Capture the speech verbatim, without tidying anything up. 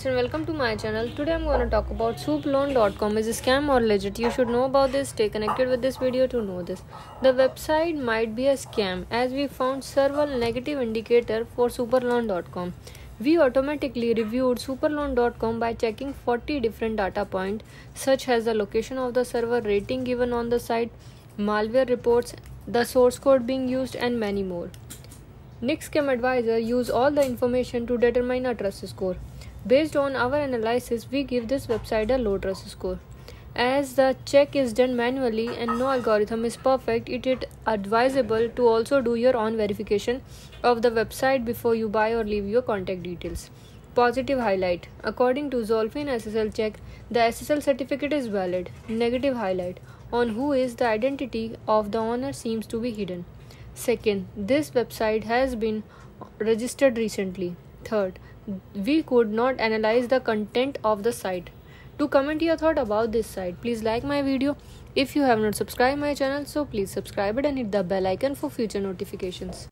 friends and welcome to my channel. Today I'm going to talk about superloan dot com is a scam or legit. You should know about this. Stay connected with this video to know this. The website might be a scam as we found several negative indicator for superloan dot com. We automatically reviewed superloan dot com by checking forty different data points such as the location of the server, rating given on the site, malware reports, the source code being used and many more. Nixscam Advisor use all the information to determine a trust score. Based on our analysis, we give this website a low trust score. As the check is done manually and no algorithm is perfect, it is advisable to also do your own verification of the website before you buy or leave your contact details. Positive highlight. According to Zolfine S S L check, the S S L certificate is valid. Negative highlight. On who is the identity of the owner seems to be hidden. Second, this website has been registered recently. Third, we could not analyze the content of the site. To comment your thought about this site, please like my video. If you have not subscribed my channel, so please subscribe it and hit the bell icon for future notifications.